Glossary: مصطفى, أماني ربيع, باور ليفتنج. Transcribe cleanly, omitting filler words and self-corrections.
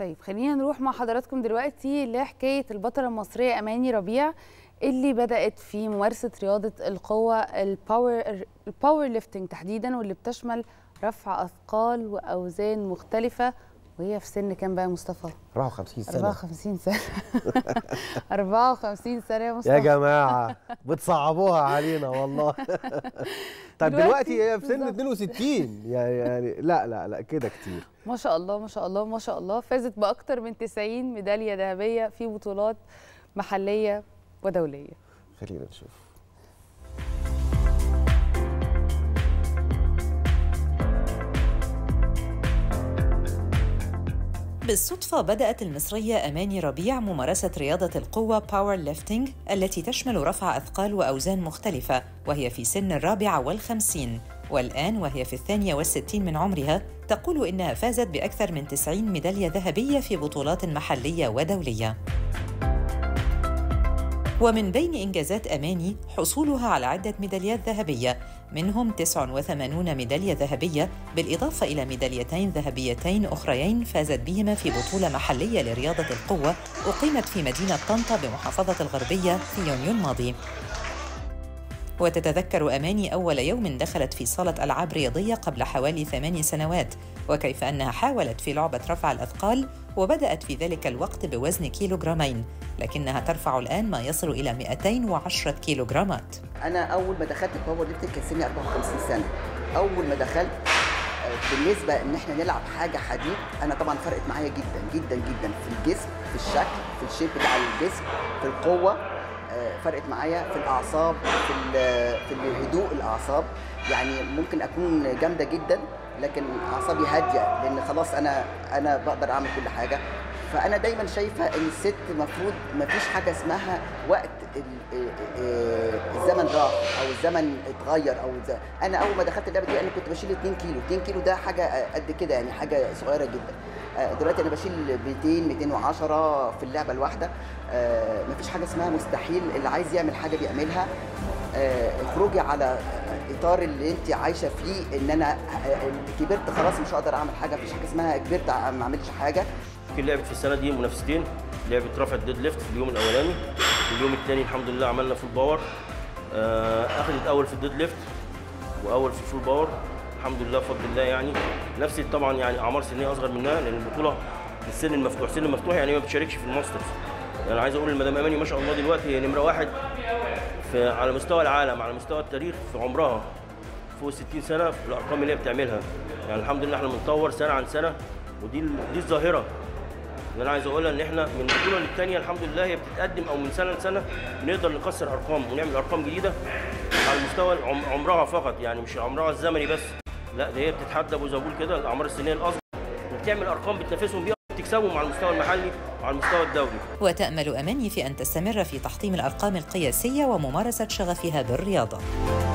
طيب خلينا نروح مع حضراتكم دلوقتي لحكاية البطلة المصرية أماني ربيع اللي بدأت في ممارسة رياضة القوة الباور ليفتنج تحديدا، واللي بتشمل رفع أثقال وأوزان مختلفة، وهي في سن كام بقى يا مصطفى؟ 54 سنة 54 سنة 54 سنة يا مصطفى يا جماعة بتصعبوها علينا والله. طب دلوقتي هي في سن 62 يعني لا كده كتير. ما شاء الله ما شاء الله ما شاء الله. فازت بأكتر من 90 ميدالية ذهبية في بطولات محلية ودولية. خلينا نشوف. بالصدفة بدأت المصرية أماني ربيع ممارسة رياضة القوة باور ليفتنج التي تشمل رفع أثقال وأوزان مختلفة وهي في سن 54، والآن وهي في 62 من عمرها تقول إنها فازت بأكثر من 90 ميدالية ذهبية في بطولات محلية ودولية. ومن بين إنجازات أماني حصولها على عدة ميداليات ذهبية، منهم 89 ميدالية ذهبية بالإضافة إلى ميداليتين ذهبيتين أخريين فازت بهما في بطولة محلية لرياضة القوة أقيمت في مدينة طنطا بمحافظة الغربية في يونيو الماضي. وتتذكر أماني أول يوم دخلت في صالة ألعاب رياضية قبل حوالي 8 سنوات، وكيف أنها حاولت في لعبة رفع الأثقال وبدأت في ذلك الوقت بوزن 2 كيلوغرامين، لكنها ترفع الآن ما يصل إلى 210 كيلوغرامات. أنا أول ما دخلت الباور ليفتنج كان سني 54 سنة، أول ما دخلت بالنسبة إن إحنا نلعب حاجة حديد أنا طبعًا فرقت معايا جدًا جدًا جدًا في الجسم، في الشكل، في الشيب بتاع الجسم، في القوة، فرقت معايا في الاعصاب، في هدوء الاعصاب. يعني ممكن اكون جامده جدا لكن اعصابي هاديه لان خلاص انا بقدر اعمل كل حاجه. فانا دايما شايفه ان الست المفروض ما فيش حاجه اسمها وقت الزمن راح او الزمن اتغير او انا اول ما دخلت اللعبه دي انا كنت بشيل 2 كيلو ده حاجه قد كده، يعني حاجه صغيره جدا. دلوقتي انا بشيل 210 في اللعبه الواحده. مفيش حاجه اسمها مستحيل، اللي عايز يعمل حاجه بيعملها. اخرجي على اطار اللي انت عايشه فيه، ان انا كبرت خلاص مش هقدر اعمل حاجه، مفيش حاجه اسمها كبرت ما اعملش حاجه. في لعبه في السنه دي منافستين، لعبه رفع الديد ليفت في اليوم الاولاني، اليوم الثاني الحمد لله عملنا فول باور. اخذت اول في الديد ليفت واول في الفول باور الحمد لله بفضل الله. يعني نفسي طبعا يعني اعمار سنيه اصغر منها لان البطوله السن المفتوح، سن المفتوح يعني ما بتشاركش في الماسترز. يعني عايز اقول لمدام اماني ما شاء الله دلوقتي هي نمره 1 على مستوى العالم، على مستوى التاريخ، في عمرها فوق 60 سنه في الارقام اللي هي بتعملها. يعني الحمد لله احنا بنتطور سنه عن سنه، ودي الظاهره اللي انا عايز اقولها، ان احنا من البطوله للثانيه الحمد لله هي بتتقدم، او من سنه لسنه بنقدر نكسر ارقام ونعمل ارقام جديده على مستوى عمرها فقط، يعني مش عمرها الزمني بس، لا ده هي بتتحدى ابو زبول كده الاعمار السنيه الاصغر وبتعمل ارقام بتنافسهم بيها وبتكسبهم على المستوى المحلي وعلى المستوى الدولي. وتأمل أماني في أن تستمر في تحطيم الأرقام القياسية وممارسة شغفها بالرياضة.